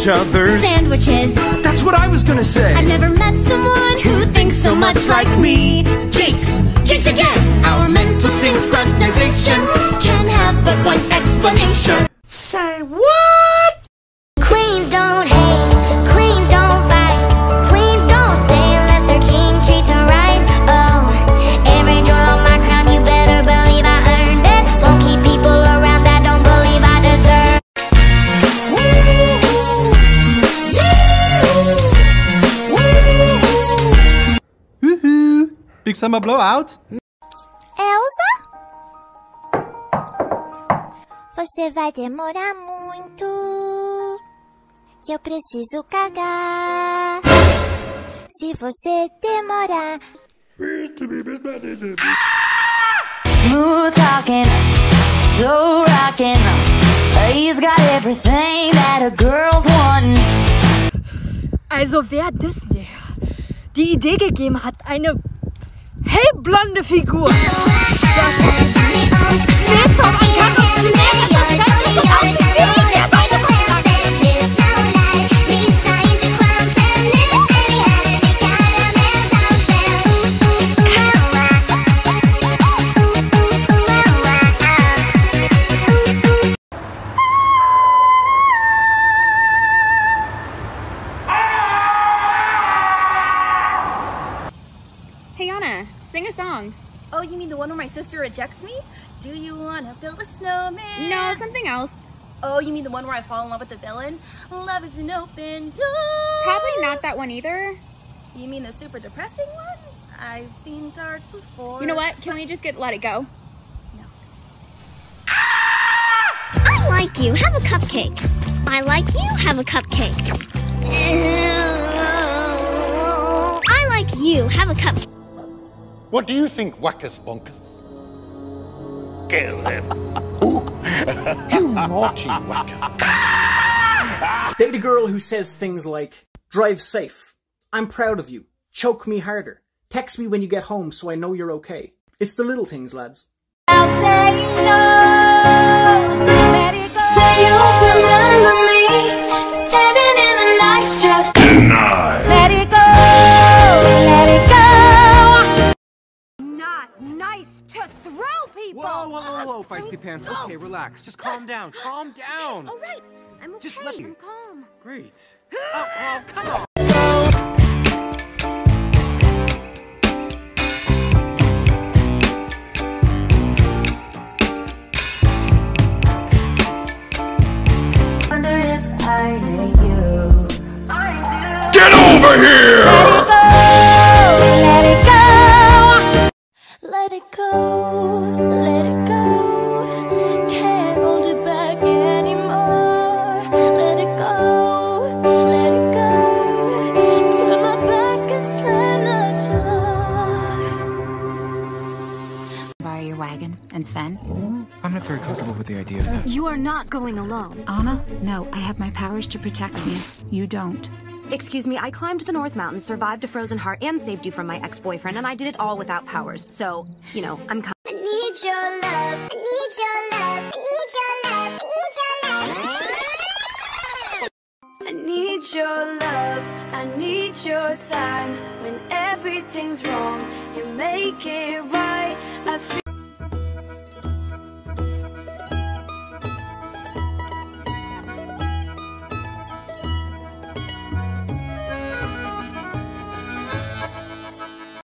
each other's sandwiches. That's what I was gonna say. I've never met someone who thinks so much like me. Jinx! Jinx again! Our mental synchronization can have but one explanation. Say what? Queens don't hate. Queens don't fight. Queens don't stay unless their king treats her right. Oh, every jewel on my crown, you better believe I earned it. Won't keep people around that don't believe I deserve. Woohoo! Big summer blowout. Elsa? Você vai demorar muito, que eu preciso cagar. Se você demorar... Smooth talking, so rocking. He's got everything that a girl's wanting. Also wer Disney die Idee gegeben hat, eine hellblonde Figur. Steht doch an Kaffee. Hey Anna, sing a song. Oh, you mean the one where my sister rejects me? Do you wanna build a snowman? No, something else. Oh, you mean the one where I fall in love with the villain? Love is an open door. Probably not that one either. You mean the super depressing one? I've seen dark before. You know what? Can we just let it go? No. I like you. Have a cupcake. I like you. Have a cupcake. I like you. Have a cupcake. What do you think, Wackus Bonkus? Kill him. Ooh, you naughty wackers. Date a girl who says things like, drive safe, I'm proud of you, choke me harder, text me when you get home so I know you're okay. It's the little things, lads. Whoa, feisty pants. No. Okay, relax. Just calm down. Calm down. All right. I'm okay. Just let me. I'm calm. Great. Oh, come on. Wondered if I hate you. I do. Get over here! Let it go. Let it go. Let it go. Let it go. And Sven? I'm not very comfortable with the idea of that. You are not going alone. Anna, no, I have my powers to protect you. You don't. Excuse me, I climbed the North Mountain, survived a frozen heart, and saved you from my ex-boyfriend, and I did it all without powers. So, you know, I'm coming. I need your love. I need your love. I need your love. I need your love. I need your time. When everything's wrong, you make it right. I feel